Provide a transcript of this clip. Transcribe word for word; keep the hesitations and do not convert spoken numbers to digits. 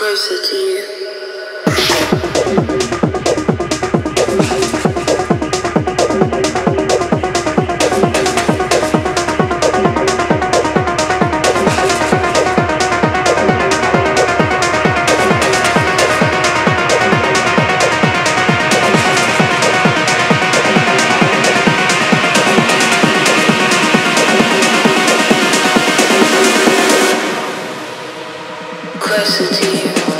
closer to you. Closer to you.